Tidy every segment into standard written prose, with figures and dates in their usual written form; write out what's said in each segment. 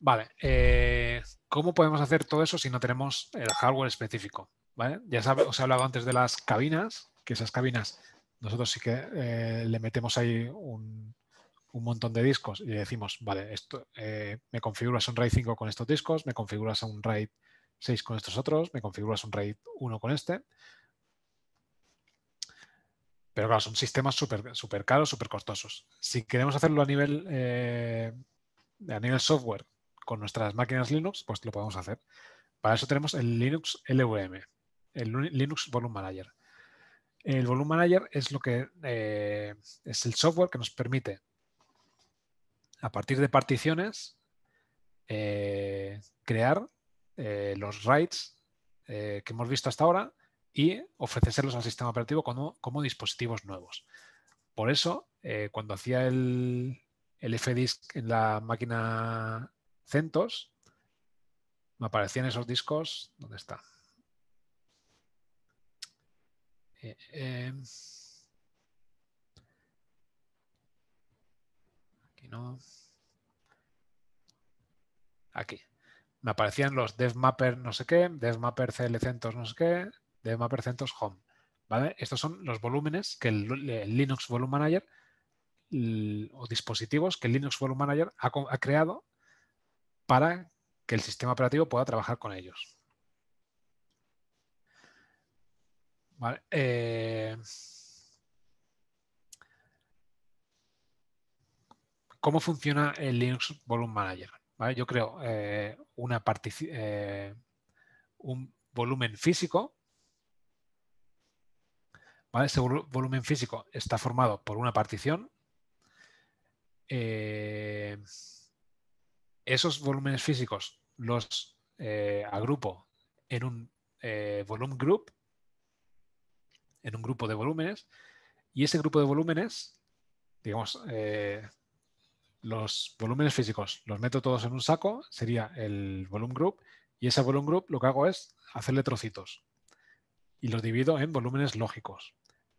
Vale, ¿cómo podemos hacer todo eso si no tenemos el hardware específico? ¿Vale? Ya os he hablado antes de las cabinas, que esas cabinas nosotros sí que le metemos ahí un montón de discos y le decimos, vale, esto, me configuras un RAID 5 con estos discos, me configuras un RAID 6 con estos otros, me configuras un RAID 1 con este. Pero claro, son sistemas súper caros, súper costosos. Si queremos hacerlo a nivel software, con nuestras máquinas Linux, pues lo podemos hacer. Para eso tenemos el Linux LVM, el Linux Volume Manager. El Volume Manager es lo que es el software que nos permite, a partir de particiones, crear los RAIDs que hemos visto hasta ahora y ofrecerlos al sistema operativo como dispositivos nuevos. Por eso, cuando hacía el FDisk en la máquina Centos, me aparecían esos discos. ¿Dónde está? Aquí no. Aquí. Me aparecían los DevMapper no sé qué, DevMapper CL Centos no sé qué, DevMapper Centos Home. ¿Vale? Estos son los volúmenes que el Linux Volume Manager o dispositivos que el Linux Volume Manager ha creado para que el sistema operativo pueda trabajar con ellos. Vale. ¿Cómo funciona el Linux Volume Manager? ¿Vale? Yo creo un volumen físico. ¿Vale? Ese volumen físico está formado por una partición. Esos volúmenes físicos los agrupo en un volume group, en un grupo de volúmenes, y ese grupo de volúmenes, digamos, los volúmenes físicos los meto todos en un saco, sería el volume group, y ese volume group lo que hago es hacerle trocitos y los divido en volúmenes lógicos,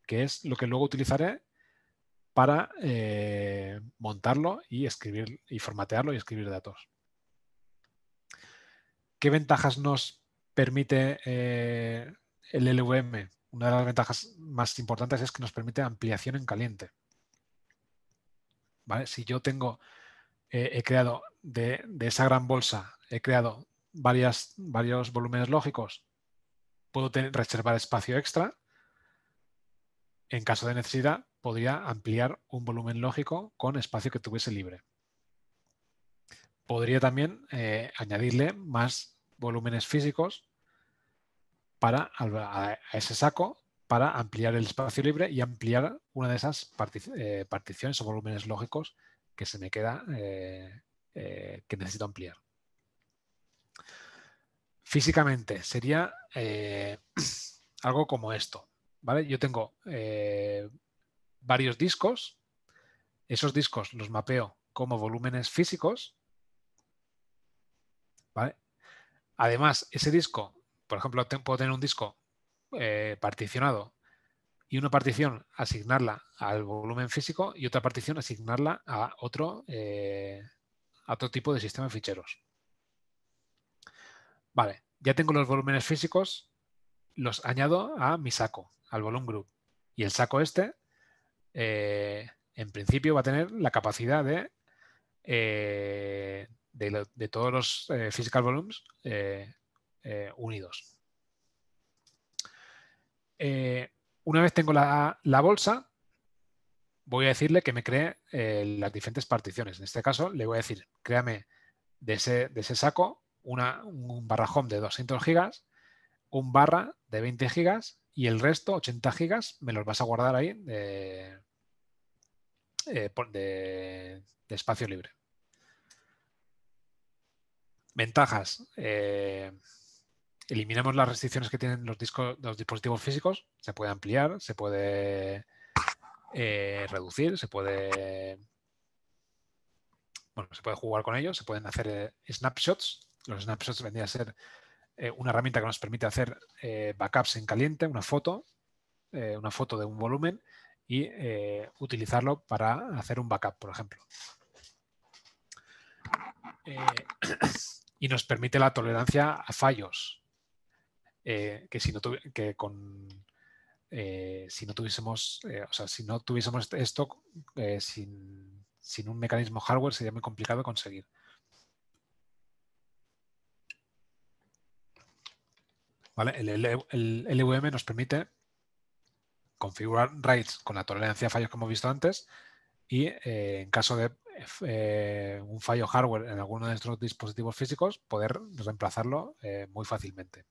que es lo que luego utilizaré para montarlo y escribir y formatearlo y escribir datos. ¿Qué ventajas nos permite el LVM? Una de las ventajas más importantes es que nos permite ampliación en caliente. ¿Vale? Si yo tengo, he creado de esa gran bolsa, he creado varios volúmenes lógicos, puedo reservar espacio extra. En caso de necesidad, podría ampliar un volumen lógico con espacio que tuviese libre. Podría también añadirle más volúmenes físicos a ese saco para ampliar el espacio libre y ampliar una de esas particiones o volúmenes lógicos que se me queda, que necesito ampliar. Físicamente sería algo como esto. ¿Vale? Yo tengo varios discos, esos discos los mapeo como volúmenes físicos. ¿Vale? Además, ese disco, por ejemplo, puedo tener un disco particionado y una partición asignarla al volumen físico y otra partición asignarla a otro tipo de sistema de ficheros. Vale, ya tengo los volúmenes físicos, los añado a mi saco, al volume group, y el saco este en principio va a tener la capacidad de todos los physical volumes unidos. Una vez tengo la bolsa, voy a decirle que me cree las diferentes particiones. En este caso le voy a decir, créame de ese saco un barrajón de 200 gigas, un barra de 20 gigas y el resto, 80 gigas, me los vas a guardar ahí de espacio libre. Ventajas. Eliminamos las restricciones que tienen los dispositivos físicos. Se puede ampliar, se puede reducir, se puede, bueno, se puede jugar con ellos, se pueden hacer snapshots. Los snapshots vendrían a ser una herramienta que nos permite hacer backups en caliente, una foto de un volumen y utilizarlo para hacer un backup, por ejemplo. y nos permite la tolerancia a fallos. Que si no, si no tuviésemos esto sin un mecanismo hardware sería muy complicado conseguir. ¿Vale? El LVM nos permite configurar RAIDs con la tolerancia a fallos como hemos visto antes y en caso de un fallo hardware en alguno de nuestros dispositivos físicos poder reemplazarlo muy fácilmente.